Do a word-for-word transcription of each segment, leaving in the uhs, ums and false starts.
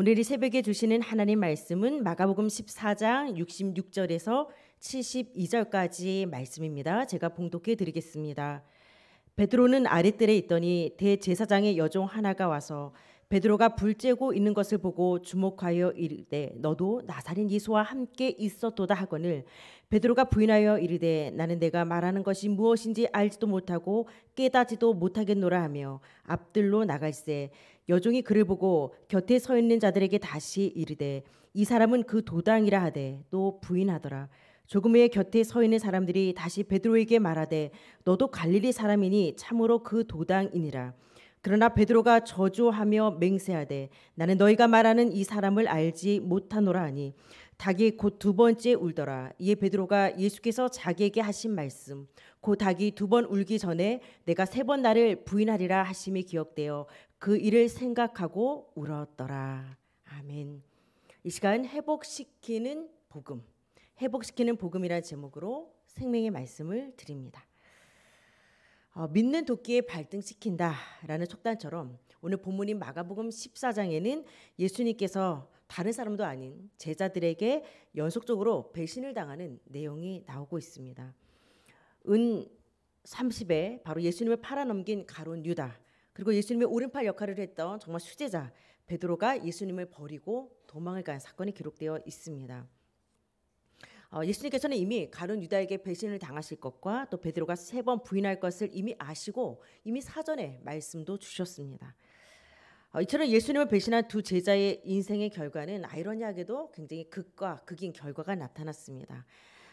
오늘 이 새벽에 주시는 하나님 말씀은 마가복음 십사 장 육십육 절에서 칠십이 절까지 말씀입니다. 제가 봉독해 드리겠습니다. 베드로는 아랫뜰에 있더니 대제사장의 여종 하나가 와서 베드로가 불쬐고 있는 것을 보고 주목하여 이르되 너도 나사렛 예수와 함께 있었도다 하거늘 베드로가 부인하여 이르되 나는 내가 말하는 것이 무엇인지 알지도 못하고 깨닫지도 못하겠노라 하며 앞뜰로 나갈세 여종이 그를 보고 곁에 서 있는 자들에게 다시 이르되 이 사람은 그 도당이라 하되 또 부인하더라. 조금 후에 곁에 서 있는 사람들이 다시 베드로에게 말하되 너도 갈릴리 사람이니 참으로 그 도당이니라. 그러나 베드로가 저주하며 맹세하되 나는 너희가 말하는 이 사람을 알지 못하노라 하니 닭이 곧 두 번째 울더라. 이에 베드로가 예수께서 자기에게 하신 말씀 곧 닭이 두 번 울기 전에 내가 세 번 나를 부인하리라 하심이 기억되어 그 일을 생각하고 울었더라. 아멘. 이 시간 회복시키는 복음, 회복시키는 복음이라는 제목으로 생명의 말씀을 드립니다. 어, 믿는 도끼에 발등시킨다 라는 속단처럼 오늘 본문인 마가복음 십사 장에는 예수님께서 다른 사람도 아닌 제자들에게 연속적으로 배신을 당하는 내용이 나오고 있습니다. 은 삼십에 바로 예수님을 팔아넘긴 가룟 유다, 그리고 예수님의 오른팔 역할을 했던 정말 수제자 베드로가 예수님을 버리고 도망을 간 사건이 기록되어 있습니다. 어, 예수님께서는 이미 가룟 유다에게 배신을 당하실 것과 또 베드로가 세 번 부인할 것을 이미 아시고 이미 사전에 말씀도 주셨습니다. 어, 이처럼 예수님을 배신한 두 제자의 인생의 결과는 아이러니하게도 굉장히 극과 극인 결과가 나타났습니다.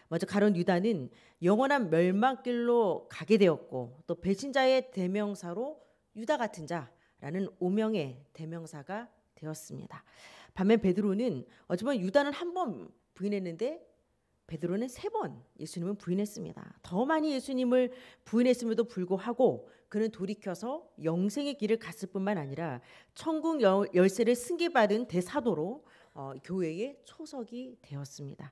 먼저 가룟 유다는 영원한 멸망길로 가게 되었고 또 배신자의 대명사로 유다 같은 자라는 오명의 대명사가 되었습니다. 반면 베드로는 어찌 보면 유다는 한 번 부인했는데 베드로는 세 번 예수님을 부인했습니다. 더 많이 예수님을 부인했음에도 불구하고 그는 돌이켜서 영생의 길을 갔을 뿐만 아니라 천국 열쇠를 승계받은 대사도로 어, 교회의 초석이 되었습니다.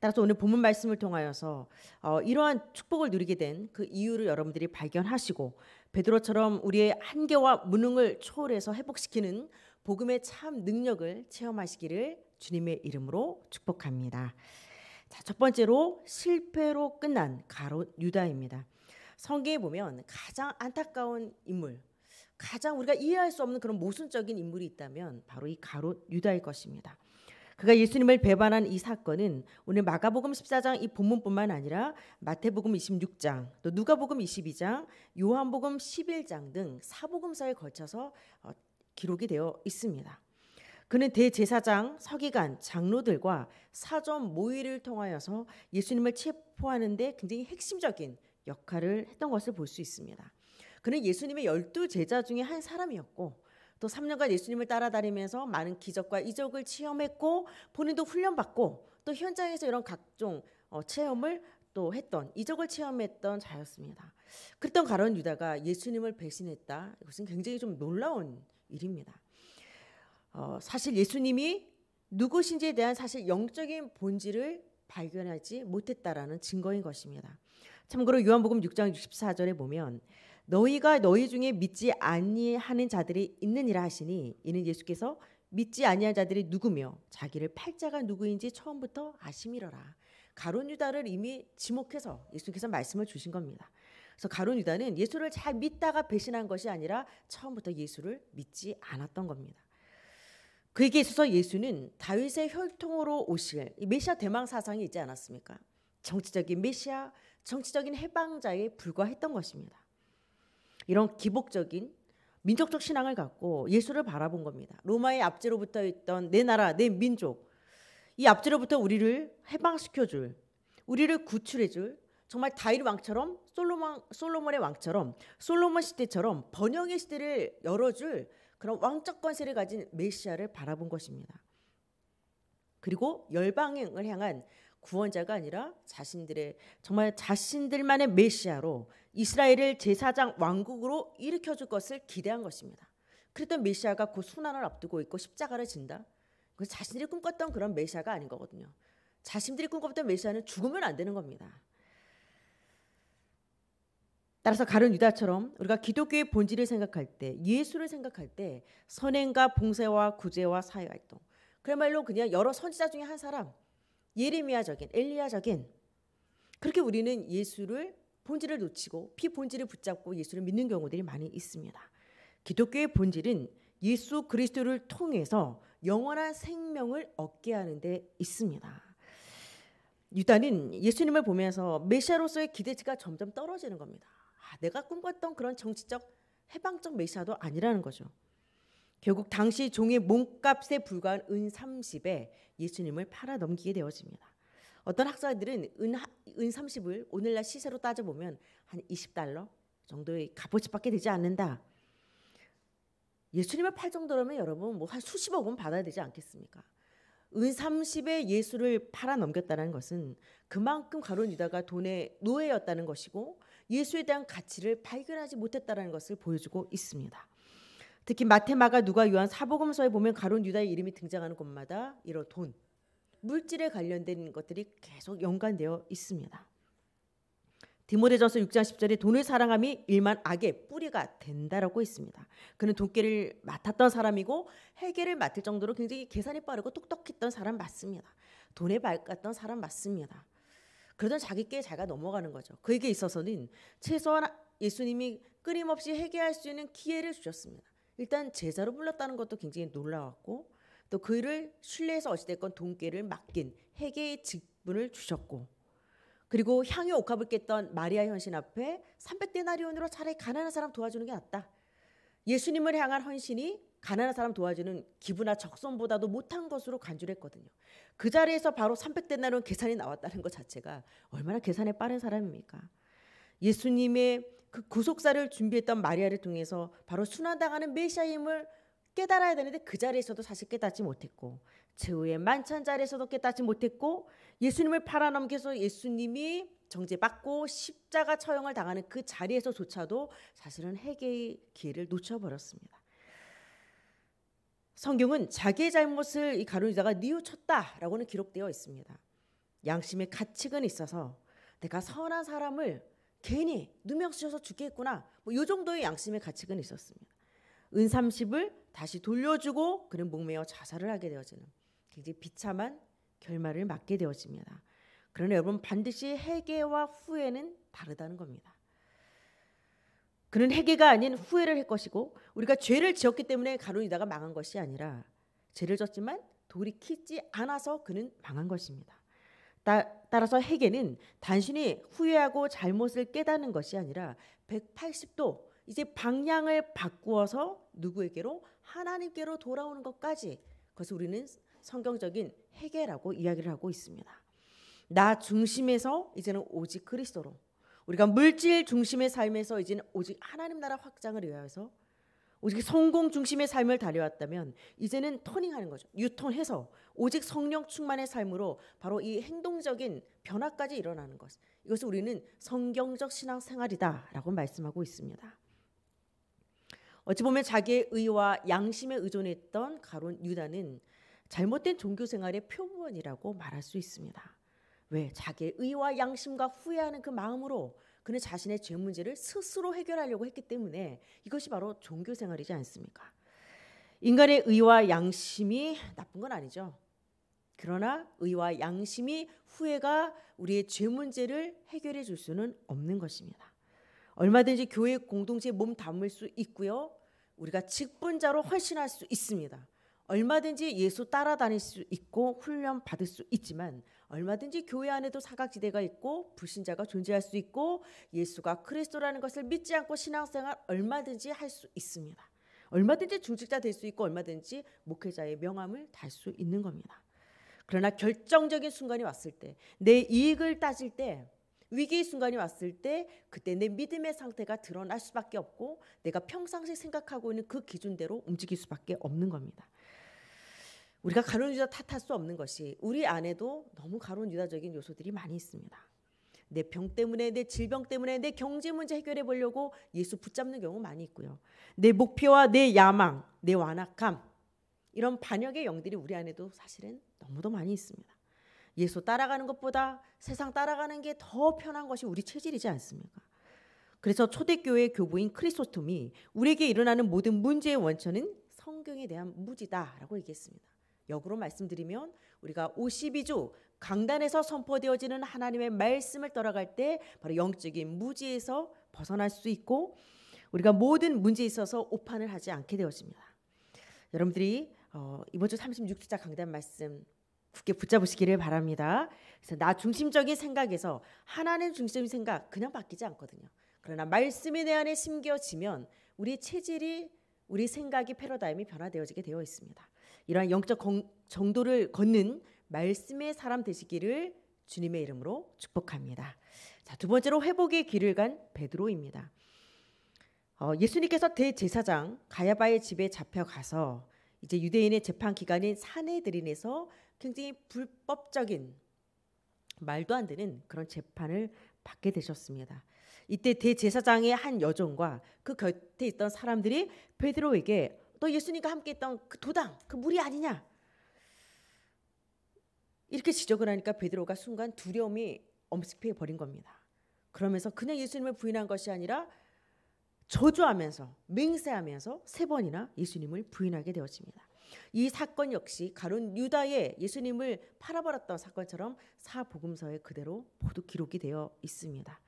따라서 오늘 본문 말씀을 통하여서 어, 이러한 축복을 누리게 된 그 이유를 여러분들이 발견하시고 베드로처럼 우리의 한계와 무능을 초월해서 회복시키는 복음의 참 능력을 체험하시기를 주님의 이름으로 축복합니다. 자, 첫 번째로 실패로 끝난 가룟 유다입니다. 성경에 보면 가장 안타까운 인물, 가장 우리가 이해할 수 없는 그런 모순적인 인물이 있다면 바로 이 가룟 유다일 것입니다. 그가 예수님을 배반한 이 사건은 오늘 마가복음 십사 장 이 본문뿐만 아니라 마태복음 이십육 장, 또 누가복음 이십이 장, 요한복음 십일 장 등 사복음서에 걸쳐서 기록이 되어 있습니다. 그는 대제사장, 서기관, 장로들과 사전 모의를 통하여서 예수님을 체포하는 데 굉장히 핵심적인 역할을 했던 것을 볼 수 있습니다. 그는 예수님의 열두 제자 중에 한 사람이었고 또 삼 년간 예수님을 따라다니면서 많은 기적과 이적을 체험했고 본인도 훈련받고 또 현장에서 이런 각종 체험을 또 했던, 이적을 체험했던 자였습니다. 그랬던 가룟 유다가 예수님을 배신했다. 이것은 굉장히 좀 놀라운 일입니다. 어, 사실 예수님이 누구신지에 대한 사실 영적인 본질을 발견하지 못했다라는 증거인 것입니다. 참고로 요한복음 육 장 육십사 절에 보면 너희가 너희 중에 믿지 아니하는 자들이 있느니라 하시니 이는 예수께서 믿지 아니한 자들이 누구며 자기를 팔 자가 누구인지 처음부터 아심이러라. 가룟 유다를 이미 지목해서 예수께서 말씀을 주신 겁니다. 그래서 가룟 유다는 예수를 잘 믿다가 배신한 것이 아니라 처음부터 예수를 믿지 않았던 겁니다. 그에게 있어서 예수는 다윗의 혈통으로 오실 메시아 대망 사상이 있지 않았습니까? 정치적인 메시아, 정치적인 해방자에 불과했던 것입니다. 이런 기복적인 민족적 신앙을 갖고 예수를 바라본 겁니다. 로마의 압제로 붙어 있던 내 나라, 내 민족, 이 압제로부터 우리를 해방시켜줄, 우리를 구출해줄, 정말 다윗 왕처럼, 솔로몬, 솔로몬의 왕처럼, 솔로몬 시대처럼 번영의 시대를 열어줄 그런 왕적 권세를 가진 메시아를 바라본 것입니다. 그리고 열방을 향한 구원자가 아니라 자신들의 정말 자신들만의 메시아로 이스라엘을 제사장 왕국으로 일으켜줄 것을 기대한 것입니다. 그랬던 메시아가 곧 순환을 앞두고 있고 십자가를 진다. 그 자신들이 꿈꿨던 그런 메시아가 아닌 거거든요. 자신들이 꿈꿨던 메시아는 죽으면 안 되는 겁니다. 따라서 가룟 유다처럼 우리가 기독교의 본질을 생각할 때, 예수를 생각할 때 선행과 봉쇄와 구제와 사회활동, 그야말로 그냥 여러 선지자 중에 한 사람, 예레미야적인, 엘리야적인, 그렇게 우리는 예수를 본질을 놓치고 피본질을 붙잡고 예수를 믿는 경우들이 많이 있습니다. 기독교의 본질은 예수 그리스도를 통해서 영원한 생명을 얻게 하는 데 있습니다. 유다는 예수님을 보면서 메시아로서의 기대치가 점점 떨어지는 겁니다. 아, 내가 꿈꿨던 그런 정치적 해방적 메시아도 아니라는 거죠. 결국 당시 종의 몸값에 불과한 은 삼십에 예수님을 팔아넘기게 되어집니다. 어떤 학자들은 은, 은 삼십을 오늘날 시세로 따져보면 한 이십 달러 정도의 값어치밖에 되지 않는다. 예수님을 팔 정도라면 여러분 뭐 한 수십억 원 받아야 되지 않겠습니까? 은 삼십에 예수를 팔아넘겼다는 것은 그만큼 가룟 유다가 돈의 노예였다는 것이고 예수에 대한 가치를 발견하지 못했다는 것을 보여주고 있습니다. 특히 마태, 마가, 누가, 요한 사복음서에 보면 가룟 유다의 이름이 등장하는 곳마다 이런 돈, 물질에 관련된 것들이 계속 연관되어 있습니다. 디모데전서 육 장 십 절에 돈을 사랑함이 일만 악의 뿌리가 된다라고 있습니다. 그는 돈계를 맡았던 사람이고 회계를 맡을 정도로 굉장히 계산이 빠르고 똑똑했던 사람 맞습니다. 돈에 밝았던 사람 맞습니다. 그러던 자기께 자기가 넘어가는 거죠. 그에게 있어서는 최소한 예수님이 끊임없이 회개할 수 있는 기회를 주셨습니다. 일단 제자로 불렀다는 것도 굉장히 놀라웠고 또 그를 신뢰해서 어찌됐건 돈계를 맡긴 회계의 직분을 주셨고 그리고 향유 옥합을 깼던 마리아 헌신 앞에 삼백 데나리온으로 차라리 가난한 사람 도와주는 게 낫다. 예수님을 향한 헌신이 가난한 사람 도와주는 기부나 적선보다도 못한 것으로 간주했거든요. 그 자리에서 바로 삼백 데나리온 계산이 나왔다는 것 자체가 얼마나 계산에 빠른 사람입니까? 예수님의 그 구속사를 준비했던 마리아를 통해서 바로 순환당하는 메시아임을 깨달아야 되는데 그 자리에서도 사실 깨닫지 못했고 최후의 만찬 자리에서도 깨닫지 못했고 예수님을 팔아넘겨서 예수님이 정죄받고 십자가 처형을 당하는 그 자리에서조차도 사실은 회개의 기회를 놓쳐버렸습니다. 성경은 자기의 잘못을 이 가룟 유다가 뉘우쳤다라고는 기록되어 있습니다. 양심의 가책은 있어서 내가 선한 사람을 괜히 누명 쓰셔서 죽게 했구나, 뭐 이 정도의 양심의 가책은 있었습니다. 은 삼십을 다시 돌려주고 그는 목매어 자살을 하게 되어지는 굉장히 비참한 결말을 맞게 되어집니다. 그러나 여러분 반드시 회개와 후회는 다르다는 겁니다. 그는 회개가 아닌 후회를 할 것이고 우리가 죄를 지었기 때문에 가룟 유다가 망한 것이 아니라 죄를 졌지만 돌이키지 않아서 그는 망한 것입니다. 따, 따라서 회개는 단순히 후회하고 잘못을 깨닫는 것이 아니라 백팔십 도 이제 방향을 바꾸어서 누구에게로? 하나님께로 돌아오는 것까지, 그것을 우리는 성경적인 회개라고 이야기를 하고 있습니다. 나 중심에서 이제는 오직 그리스도로, 우리가 물질 중심의 삶에서 이제는 오직 하나님 나라 확장을 위하여서 오직 성공 중심의 삶을 달려왔다면 이제는 터닝하는 거죠. 유턴해서 오직 성령 충만의 삶으로 바로 이 행동적인 변화까지 일어나는 것, 이것을 우리는 성경적 신앙생활이다라고 말씀하고 있습니다. 어찌 보면 자기의 의와 양심에 의존했던 가룟 유다는 잘못된 종교생활의 표본이라고 말할 수 있습니다. 왜? 자기의 의와 양심과 후회하는 그 마음으로 그는 자신의 죄 문제를 스스로 해결하려고 했기 때문에 이것이 바로 종교생활이지 않습니까? 인간의 의와 양심이 나쁜 건 아니죠. 그러나 의와 양심이 후회가 우리의 죄 문제를 해결해 줄 수는 없는 것입니다. 얼마든지 교회 공동체에 몸 담을 수 있고요. 우리가 직분자로 헌신할 수 있습니다. 얼마든지 예수 따라다닐 수 있고 훈련 받을 수 있지만 얼마든지 교회 안에도 사각지대가 있고 불신자가 존재할 수 있고 예수가 그리스도라는 것을 믿지 않고 신앙생활 얼마든지 할 수 있습니다. 얼마든지 중직자 될 수 있고 얼마든지 목회자의 명함을 달 수 있는 겁니다. 그러나 결정적인 순간이 왔을 때, 내 이익을 따질 때, 위기의 순간이 왔을 때 그때 내 믿음의 상태가 드러날 수밖에 없고 내가 평상시 생각하고 있는 그 기준대로 움직일 수밖에 없는 겁니다. 우리가 가룟 유다 탓할 수 없는 것이 우리 안에도 너무 가룟 유다적인 요소들이 많이 있습니다. 내 병 때문에, 내 질병 때문에, 내 경제 문제 해결해 보려고 예수 붙잡는 경우 많이 있고요. 내 목표와 내 야망, 내 완악함, 이런 반역의 영들이 우리 안에도 사실은 너무도 많이 있습니다. 예수 따라가는 것보다 세상 따라가는 게 더 편한 것이 우리 체질이지 않습니까? 그래서 초대교회 교부인 크리소톰이 우리에게 일어나는 모든 문제의 원천은 성경에 대한 무지다라고 얘기했습니다. 역으로 말씀드리면 우리가 오십이 조 강단에서 선포되어지는 하나님의 말씀을 따라갈 때 바로 영적인 무지에서 벗어날 수 있고 우리가 모든 문제에 있어서 오판을 하지 않게 되어집니다. 여러분들이 어, 이번 주 삼십육 주차 강단 말씀 굳게 붙잡으시기를 바랍니다. 그래서 나 중심적인 생각에서 하나님 중심적인 생각 그냥 바뀌지 않거든요. 그러나 말씀이 내 안에 심겨지면 우리의 체질이 우리 생각이 패러다임이 변화되어지게 되어 있습니다. 이러한 영적 정도를 걷는 말씀의 사람 되시기를 주님의 이름으로 축복합니다. 자, 두 번째로 회복의 길을 간 베드로입니다. 어, 예수님께서 대제사장 가야바의 집에 잡혀가서 이제 유대인의 재판 기간인 산헤드린에서 굉장히 불법적인 말도 안 되는 그런 재판을 받게 되셨습니다. 이때 대제사장의 한 여종과 그 곁에 있던 사람들이 베드로에게 너 예수님과 함께 있던 그 도당, 그 무리 아니냐? 이렇게 지적을 하니까 베드로가 순간 두려움이 엄습해 버린 겁니다. 그러면서 그냥 예수님을 부인한 것이 아니라 저주하면서 맹세하면서 세 번이나 예수님을 부인하게 되어집니다. 이 사건 역시 가룟 유다의 예수님을 팔아버렸던 사건처럼 사복음서에 그대로 모두 기록이 되어 있습니다.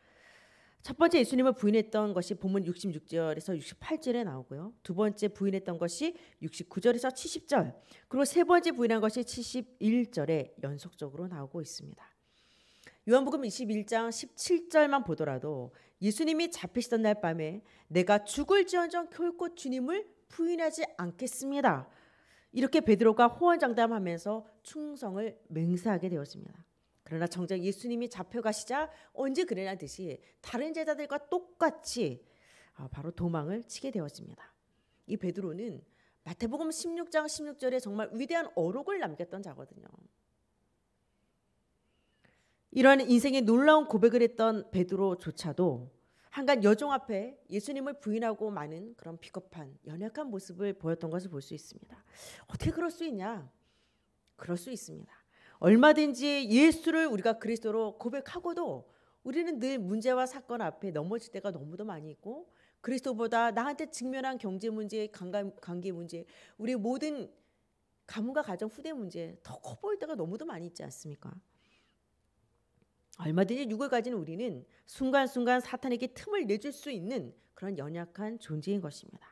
첫 번째 예수님을 부인했던 것이 본문 육십육 절에서 육십팔 절에 나오고요. 두 번째 부인했던 것이 육십구 절에서 칠십 절, 그리고 세 번째 부인한 것이 칠십일 절에 연속적으로 나오고 있습니다. 요한복음 이십일 장 십칠 절만 보더라도 예수님이 잡히시던 날 밤에 내가 죽을지언정 결코 주님을 부인하지 않겠습니다. 이렇게 베드로가 호언장담하면서 충성을 맹세하게 되었습니다. 그러나 정작 예수님이 잡혀가시자 언제 그러냐는 듯이 다른 제자들과 똑같이 바로 도망을 치게 되었습니다. 이 베드로는 마태복음 십육 장 십육 절에 정말 위대한 어록을 남겼던 자거든요. 이러한 인생의 놀라운 고백을 했던 베드로조차도 한간 여종 앞에 예수님을 부인하고 마는 그런 비겁한 연약한 모습을 보였던 것을 볼 수 있습니다. 어떻게 그럴 수 있냐? 그럴 수 있습니다. 얼마든지 예수를 우리가 그리스도로 고백하고도 우리는 늘 문제와 사건 앞에 넘어질 때가 너무도 많이 있고 그리스도보다 나한테 직면한 경제 문제, 관계 문제, 우리의 모든 가문과 가정, 후대 문제 더 커 보일 때가 너무도 많이 있지 않습니까? 얼마든지 육을 가진 우리는 순간순간 사탄에게 틈을 내줄 수 있는 그런 연약한 존재인 것입니다.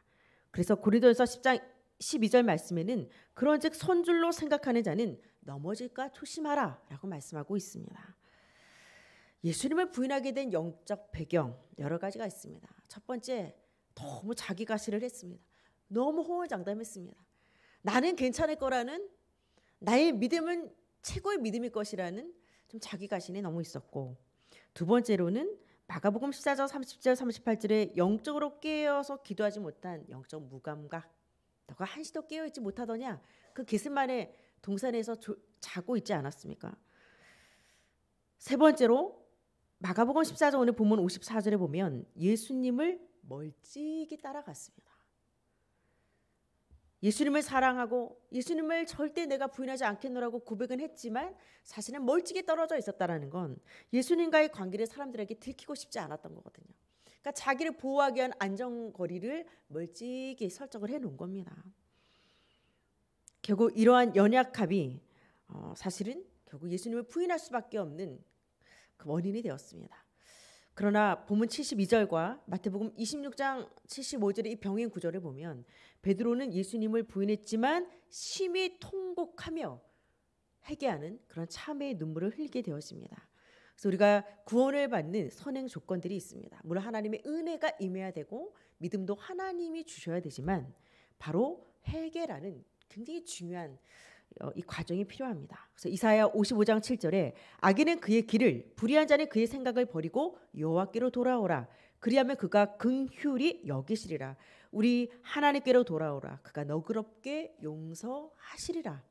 그래서 고린도전서 십 장 십이 절 말씀에는 그런즉 선줄로 생각하는 자는 넘어질까 조심하라 라고 말씀하고 있습니다. 예수님을 부인하게 된 영적 배경 여러 가지가 있습니다. 첫 번째, 너무 자기가시를 했습니다. 너무 호언장담했습니다. 나는 괜찮을 거라는, 나의 믿음은 최고의 믿음일 것이라는 좀 자기가신이 너무 있었고, 두 번째로는 마가복음 십사 장 삼십 절 삼십팔 절에 영적으로 깨어서 기도하지 못한 영적 무감각, 너가 한시도 깨어있지 못하더냐, 그 겟세만의 동산에서 조, 자고 있지 않았습니까? 세 번째로 마가복음 십사 장 오늘 본문 오십사 절에 보면 예수님을 멀찍이 따라갔습니다. 예수님을 사랑하고 예수님을 절대 내가 부인하지 않겠노라고 고백은 했지만 사실은 멀찍이 떨어져 있었다는 건 예수님과의 관계를 사람들에게 들키고 싶지 않았던 거거든요. 그러니까 자기를 보호하기 위한 안전거리를 멀찍이 설정을 해놓은 겁니다. 결국 이러한 연약함이 어, 사실은 결국 예수님을 부인할 수밖에 없는 그 원인이 되었습니다. 그러나 본문 칠십이 절과 마태복음 이십육 장 칠십오 절의 이 병행 구절을 보면 베드로는 예수님을 부인했지만 심히 통곡하며 회개하는 그런 참회의 눈물을 흘리게 되었습니다. 그래서 우리가 구원을 받는 선행 조건들이 있습니다. 물론 하나님의 은혜가 임해야 되고 믿음도 하나님이 주셔야 되지만 바로 회개라는 굉장히 중요한 이 과정이 필요합니다. 그래서 이사야 오십오 장 칠 절에 악인은 그의 길을, 불의한 자는 그의 생각을 버리고 여호와께로 돌아오라. 그리하면 그가 긍휼히 여기시리라. 우리 하나님께로 돌아오라. 그가 너그럽게 용서하시리라.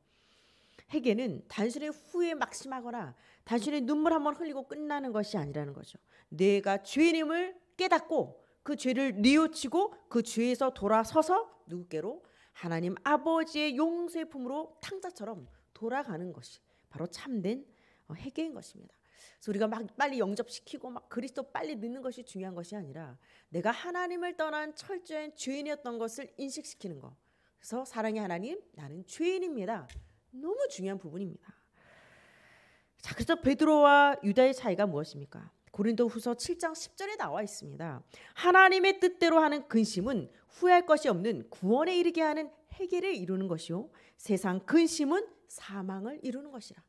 회개는 단순히 후회 막심하거나 단순히 눈물 한번 흘리고 끝나는 것이 아니라는 거죠. 내가 죄인임을 깨닫고 그 죄를 뉘우치고 그 죄에서 돌아서서 누구께로, 하나님 아버지의 용서의 품으로 탕자처럼 돌아가는 것이 바로 참된 회개인 것입니다. 그래서 우리가 막 빨리 영접시키고 막 그리스도 빨리 믿는 것이 중요한 것이 아니라 내가 하나님을 떠난 철저한 죄인이었던 것을 인식시키는 것. 그래서 사랑의 하나님, 나는 죄인입니다. 너무 중요한 부분입니다. 자, 그래서 베드로와 유다의 차이가 무엇입니까? 고린도후서 칠 장 십 절에 나와 있습니다. 하나님의 뜻대로 하는 근심은 후회할 것이 없는 구원에 이르게 하는 회개를 이루는 것이요, 세상 근심은 사망을 이루는 것이라.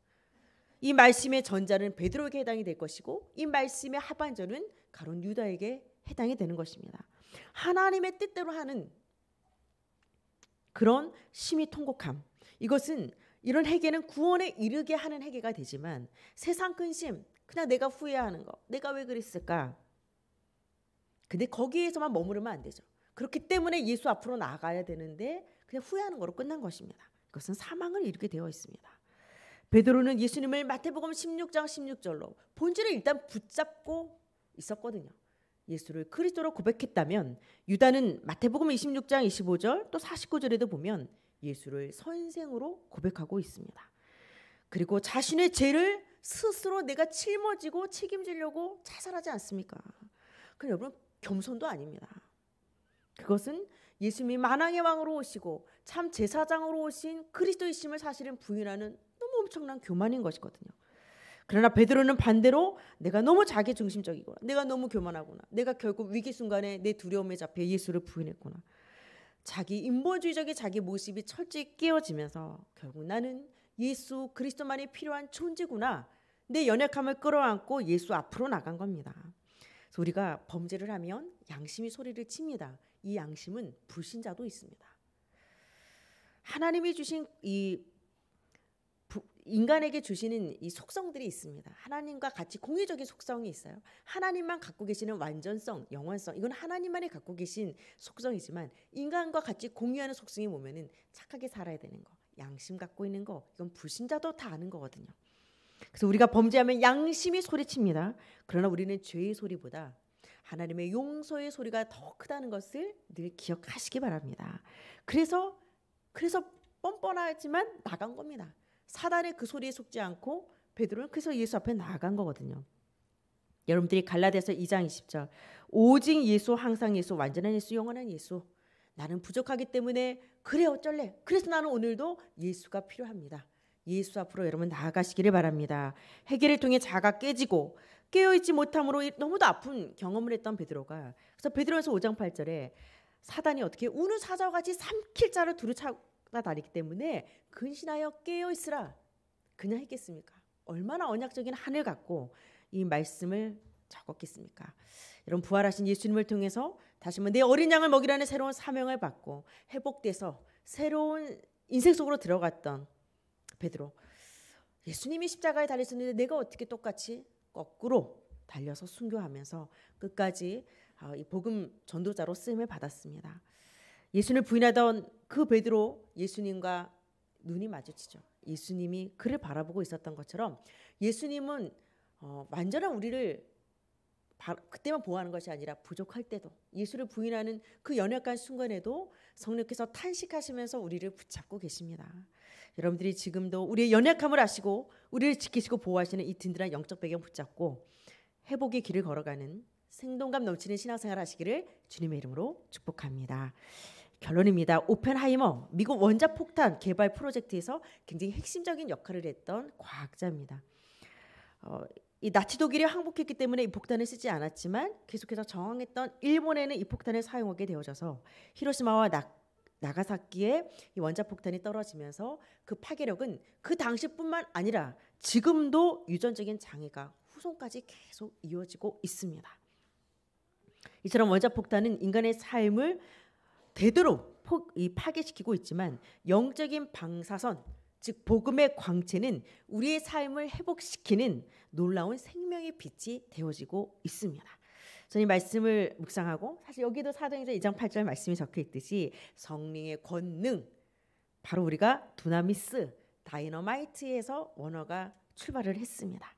이 말씀의 전자는 베드로에게 해당이 될 것이고 이 말씀의 하반전은 가룟 유다에게 해당이 되는 것입니다. 하나님의 뜻대로 하는 그런 심히 통곡함, 이것은 이런 회개는 구원에 이르게 하는 회개가 되지만, 세상 근심, 그냥 내가 후회하는 거, 내가 왜 그랬을까, 근데 거기에서만 머무르면 안 되죠. 그렇기 때문에 예수 앞으로 나아가야 되는데 그냥 후회하는 거로 끝난 것입니다. 이것은 사망을 이루게 되어 있습니다. 베드로는 예수님을 마태복음 십육 장 십육 절로 본질을 일단 붙잡고 있었거든요. 예수를 그리스도로 고백했다면, 유다는 마태복음 이십육 장 이십오 절 또 사십구 절에도 보면 예수를 선생으로 고백하고 있습니다. 그리고 자신의 죄를 스스로 내가 짊어지고 책임지려고 자살하지 않습니까? 그럼 여러분, 겸손도 아닙니다. 그것은 예수님이 만왕의 왕으로 오시고 참 제사장으로 오신 그리스도이심을 사실은 부인하는 너무 엄청난 교만인 것이거든요. 그러나 베드로는 반대로 내가 너무 자기중심적이구나, 내가 너무 교만하구나, 내가 결국 위기 순간에 내 두려움에 잡혀 예수를 부인했구나, 자기 인본주의적인 자기 모습이 철저히 깨어지면서 결국 나는 예수 그리스도만이 필요한 존재구나, 내 연약함을 끌어안고 예수 앞으로 나간 겁니다. 그래서 우리가 범죄를 하면 양심이 소리를 칩니다. 이 양심은 불신자도 있습니다. 하나님이 주신 이 인간에게 주시는 이 속성들이 있습니다. 하나님과 같이 공유적인 속성이 있어요. 하나님만 갖고 계시는 완전성, 영원성, 이건 하나님만이 갖고 계신 속성이지만, 인간과 같이 공유하는 속성이 보면은 착하게 살아야 되는 거, 양심 갖고 있는 거, 이건 불신자도 다 아는 거거든요. 그래서 우리가 범죄하면 양심이 소리칩니다. 그러나 우리는 죄의 소리보다 하나님의 용서의 소리가 더 크다는 것을 늘 기억하시기 바랍니다. 그래서 그래서 뻔뻔하지만 나간 겁니다. 사단의 그 소리에 속지 않고 베드로는 그래서 예수 앞에 나아간 거거든요. 여러분들이 갈라디아서 이 장 이십 절, 오직 예수, 항상 예수, 완전한 예수, 영원한 예수, 나는 부족하기 때문에 그래 어쩔래, 그래서 나는 오늘도 예수가 필요합니다. 예수 앞으로 여러분 나아가시기를 바랍니다. 회개를 통해 자가 깨지고 깨어있지 못함으로 너무도 아픈 경험을 했던 베드로가, 그래서 베드로에서 오 장 팔 절에 사단이 어떻게 우는 사자와 같이 삼킬 자를 두루 찾아 다니기 때문에 근신하여 깨어있으라, 그냥 했겠습니까? 얼마나 언약적인 한을 갖고 이 말씀을 적었겠습니까? 이런 부활하신 예수님을 통해서 다시 한번 내 어린 양을 먹이라는 새로운 사명을 받고 회복돼서 새로운 인생 속으로 들어갔던 베드로, 예수님이 십자가에 달리셨는데 내가 어떻게 똑같이 거꾸로 달려서 순교하면서 끝까지 이 복음 전도자로 쓰임을 받았습니다. 예수님을 부인하던 그 베드로, 예수님과 눈이 마주치죠. 예수님이 그를 바라보고 있었던 것처럼 예수님은 어, 완전한 우리를 바, 그때만 보호하는 것이 아니라 부족할 때도, 예수를 부인하는 그 연약한 순간에도 성령께서 탄식하시면서 우리를 붙잡고 계십니다. 여러분들이 지금도 우리의 연약함을 아시고 우리를 지키시고 보호하시는 이 든든한 영적 배경 붙잡고 회복의 길을 걸어가는 생동감 넘치는 신앙생활 하시기를 주님의 이름으로 축복합니다. 결론입니다. 오펜하이머, 미국 원자폭탄 개발 프로젝트에서 굉장히 핵심적인 역할을 했던 과학자입니다. 어, 이 나치 독일이 항복했기 때문에 이 폭탄을 쓰지 않았지만 계속해서 저항했던 일본에는 이 폭탄을 사용하게 되어져서 히로시마와 나 나가사키에 이 원자폭탄이 떨어지면서 그 파괴력은 그 당시뿐만 아니라 지금도 유전적인 장애가 후손까지 계속 이어지고 있습니다. 이처럼 원자폭탄은 인간의 삶을 대대로 파괴시키고 있지만, 영적인 방사선, 즉 복음의 광채는 우리의 삶을 회복시키는 놀라운 생명의 빛이 되어지고 있습니다. 저는 이 말씀을 묵상하고, 사실 여기도 사도행전 이 장 팔 절 말씀이 적혀있듯이 성령의 권능, 바로 우리가 두나미스, 다이너마이트에서 원어가 출발을 했습니다.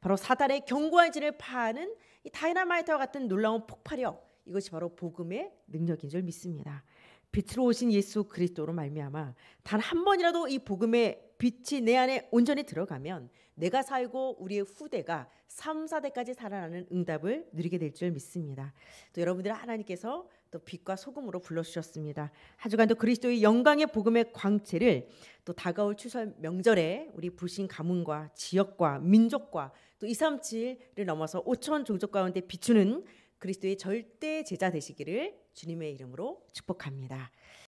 바로 사단의 견고한 진을 파하는 이 다이너마이트와 같은 놀라운 폭발력, 이것이 바로 복음의 능력인 줄 믿습니다. 빛으로 오신 예수 그리스도로 말미암아 단 한 번이라도 이 복음의 빛이 내 안에 온전히 들어가면 내가 살고 우리의 후대가 삼, 사대까지 살아나는 응답을 누리게 될 줄 믿습니다. 또 여러분들은 하나님께서 또 빛과 소금으로 불러주셨습니다. 한 주간도 그리스도의 영광의 복음의 광채를 또 다가올 추설 명절에 우리 불신 가문과 지역과 민족과 또 이삼칠을 넘어서 오천 종족 가운데 비추는 그리스도의 절대 제자 되시기를 주님의 이름으로 축복합니다.